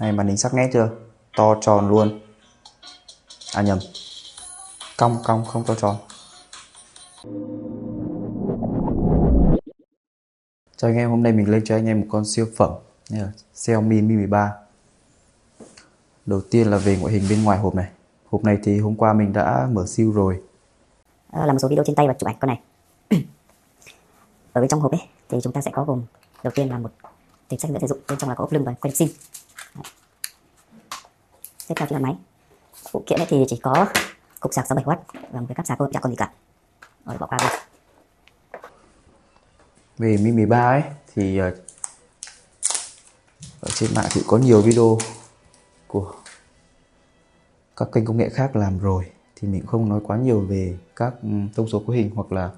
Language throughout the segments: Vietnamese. Này, màn hình sắc nét chưa? To tròn luôn. À nhầm, cong không to tròn. Chào anh em, hôm nay mình lên cho anh em một con siêu phẩm Xiaomi Mi 13. Đầu tiên là về ngoại hình bên ngoài hộp này. Hộp này thì hôm qua mình đã mở siêu rồi, làm một số video trên tay và chụp ảnh con này. Ở bên trong hộp ấy thì chúng ta sẽ có gồm đầu tiên là một tệp sách dễ sử dụng, bên trong là có ốp lưng và que sim. Tiếp theo là máy. Phụ kiện này thì chỉ có cục sạc 67W và một cái cáp sạc thôi, chẳng còn gì cả. Rồi bỏ qua đi. Về Mi 13 ấy thì ở trên mạng thì có nhiều video của các kênh công nghệ khác làm rồi, thì mình không nói quá nhiều về các thông số cấu hình hoặc là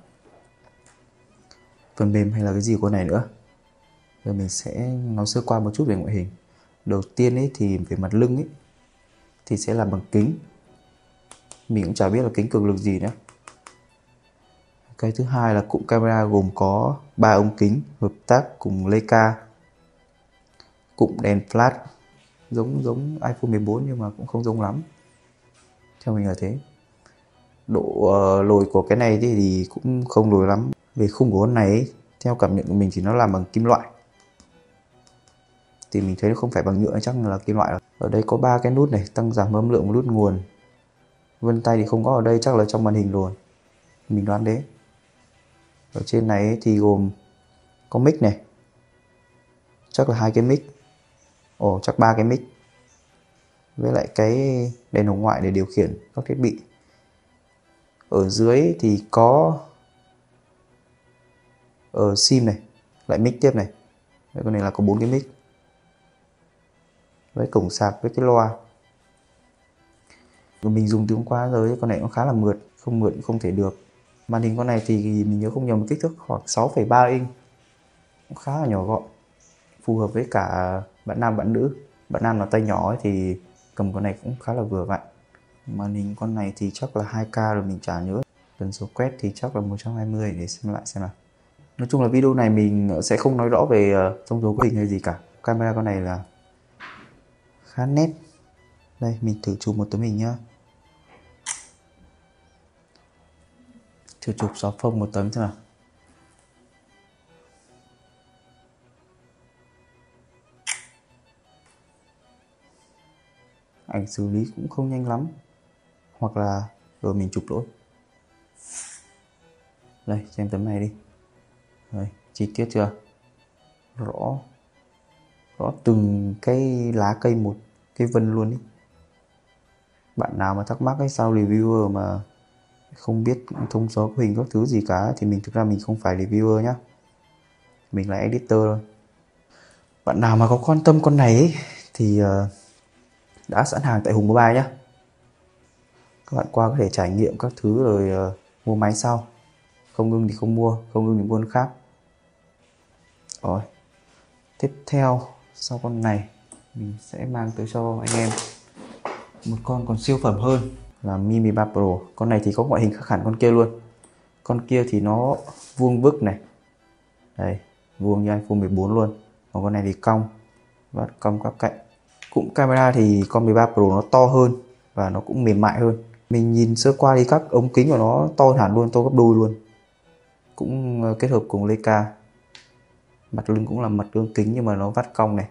phần mềm hay là cái gì của này nữa. Giờ mình sẽ nói sơ qua một chút về ngoại hình. Đầu tiên ấy thì về mặt lưng ấy thì sẽ làm bằng kính. Mình cũng chả biết là kính cường lực gì nữa. Cái thứ hai là cụm camera gồm có 3 ống kính hợp tác cùng Leica. Cụm đèn flash giống iPhone 14 nhưng mà cũng không giống lắm. Theo mình là thế. Độ lồi của cái này thì cũng không lồi lắm. Về khung của con này ấy, theo cảm nhận của mình thì nó làm bằng kim loại. Thì mình thấy nó không phải bằng nhựa, chắc là kim loại rồi. Ở đây có 3 cái nút này, tăng giảm âm lượng, nút nguồn. Vân tay thì không có ở đây, chắc là trong màn hình luôn. Mình đoán đấy. Ở trên này thì gồm có mic này. Chắc là 2 cái mic. Ồ, chắc 3 cái mic. Với lại cái đèn hồng ngoại để điều khiển các thiết bị. Ở dưới thì có sim này, lại mic tiếp này. Đấy, con này là có 4 cái mic. Với cổng sạc, với cái loa. Mình dùng từ hôm qua rồi, con này cũng khá là mượt, không mượt cũng không thể được. Màn hình con này thì mình nhớ không nhầm kích thước khoảng 6,3 inch. Cũng khá là nhỏ gọn. Phù hợp với cả bạn nam, bạn nữ. Bạn nam là tay nhỏ ấy, thì cầm con này cũng khá là vừa vặn. Màn hình con này thì chắc là 2K rồi, mình chả nhớ. Tần số quét thì chắc là 120, để xem lại xem nào. Nói chung là video này mình sẽ không nói rõ về thông số cấu hình hay gì cả. Camera con này là khá nét. Đây, mình thử chụp một tấm hình nhá. Thử chụp xóa phông một tấm xem nào. Ảnh xử lý cũng không nhanh lắm. Hoặc là rồi mình chụp lỗi. Đây, xem tấm này đi. Đây, chi tiết chưa? Rõ từng cái lá cây một, cái vân luôn ý. Bạn nào mà thắc mắc ấy, sao reviewer mà không biết thông số cấu hình các thứ gì cả, thì mình thực ra mình không phải reviewer nhá. Mình là editor thôi. Bạn nào mà có quan tâm con này ấy, thì đã sẵn hàng tại Hùng Mobile nhá. Các bạn qua có thể trải nghiệm các thứ rồi mua máy sau. Không ưng thì không mua, không ưng thì mua con khác. Rồi. Tiếp theo, sau con này mình sẽ mang tới cho anh em một con còn siêu phẩm hơn là Mi 13 Pro. Con này thì có ngoại hình khác hẳn con kia luôn. Con kia thì nó vuông vức này. Đấy, vuông như iPhone 14 luôn. Còn con này thì cong, và cong các cạnh. Cụm camera thì con 13 Pro nó to hơn và nó cũng mềm mại hơn. Mình nhìn sơ qua thì các ống kính của nó to hẳn luôn, to gấp đôi luôn. Cũng kết hợp cùng Leica. Mặt lưng cũng là mặt lưng kính nhưng mà nó vắt cong này.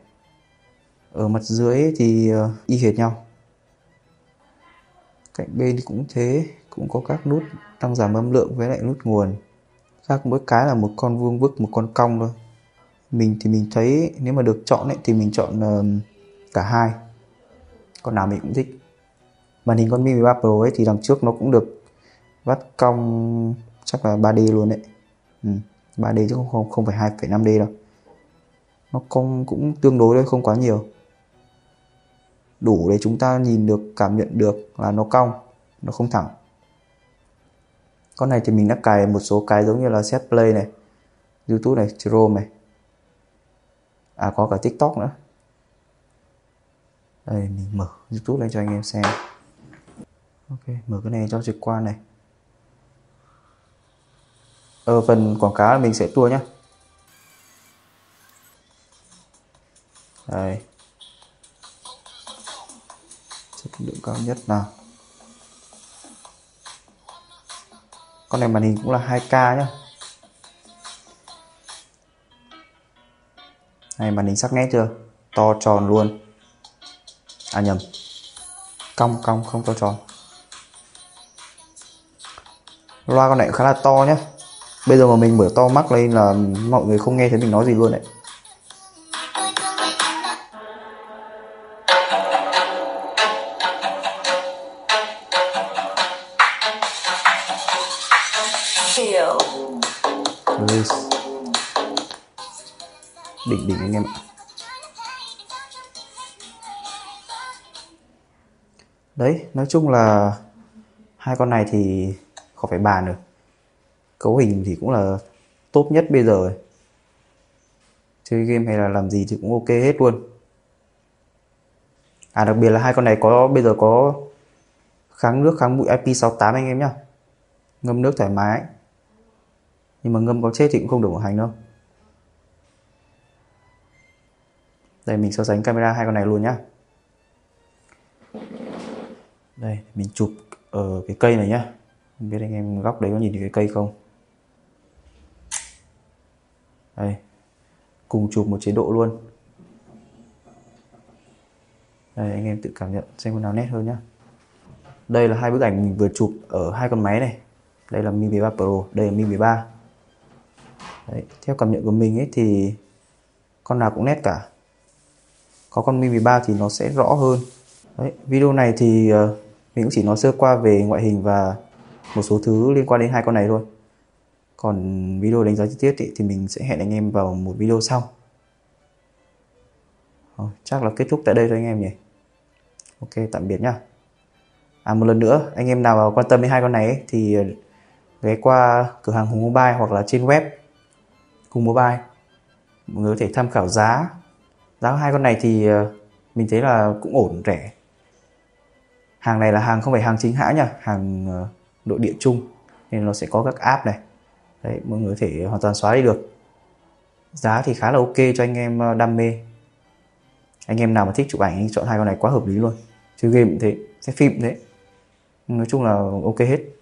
Ở mặt dưới thì y hệt nhau. Cạnh bên thì cũng thế, cũng có các nút tăng giảm âm lượng với lại nút nguồn. Khác mỗi cái là một con vuông vức, một con cong thôi. Mình thì mình thấy nếu mà được chọn ấy, thì mình chọn cả hai. Con nào mình cũng thích. Màn hình con Mi 13 Pro ấy thì đằng trước nó cũng được vắt cong, chắc là 3D luôn đấy. 3D chứ không phải 2,5D đâu. Nó cong cũng tương đối thôi, không quá nhiều. Đủ để chúng ta nhìn được, cảm nhận được là nó cong, nó không thẳng. Con này thì mình đã cài một số cái giống như là Setplay này, YouTube này, Chrome này. À, có cả TikTok nữa. Đây, mình mở YouTube lên cho anh em xem. Ok, mở cái này cho trực quan này. Ở phần quảng cáo mình sẽ tua nhé. Đây. lượng cao nhất nào. Con này màn hình cũng là 2K nhá. Này, màn hình sắc nét chưa? To tròn luôn. À nhầm, cong cong không to tròn. Loa con này khá là to nhá. Bây giờ mà mình mở to mắt lên là mọi người không nghe thấy mình nói gì luôn đấy. Đỉnh đỉnh anh em ạ. Đấy, nói chung là hai con này thì khỏi phải bàn được. Cấu hình thì cũng là top nhất bây giờ. Chơi game hay là làm gì thì cũng ok hết luôn. À, đặc biệt là hai con này có bây giờ có kháng nước kháng bụi IP68 anh em nhá. Ngâm nước thoải mái. Nhưng mà ngâm có chết thì cũng không đủ hành đâu. Đây, mình so sánh camera hai con này luôn nhá. Đây, mình chụp ở cái cây này nhá. Không biết anh em góc đấy có nhìn thấy cái cây không. Đây, cùng chụp một chế độ luôn. Đây, anh em tự cảm nhận xem con nào nét hơn nhá. Đây là hai bức ảnh mình vừa chụp ở hai con máy này. Đây là Mi 13 Pro, đây là Mi 13. Đấy, theo cảm nhận của mình ấy thì con nào cũng nét cả. Có con Mi 13 thì nó sẽ rõ hơn. Đấy, video này thì mình cũng chỉ nói sơ qua về ngoại hình và một số thứ liên quan đến hai con này thôi. Còn video đánh giá chi tiết thì mình sẽ hẹn anh em vào một video sau. Chắc là kết thúc tại đây thôi anh em nhỉ. Ok, tạm biệt nhá. À, một lần nữa, anh em nào quan tâm đến hai con này ấy, thì ghé qua cửa hàng Hùng Mobile hoặc là trên web Hùng Mobile. Mọi người có thể tham khảo giá. Giá hai con này thì mình thấy là cũng ổn, rẻ. Hàng này là hàng không phải hàng chính hãng nha, hàng nội địa chung nên nó sẽ có các app này. Đấy, mọi người có thể hoàn toàn xóa đi được. Giá thì khá là ok cho anh em đam mê. Anh em nào mà thích chụp ảnh anh chọn hai con này quá hợp lý luôn. Chơi game cũng thế, xem phim cũng thế. Nói chung là ok hết.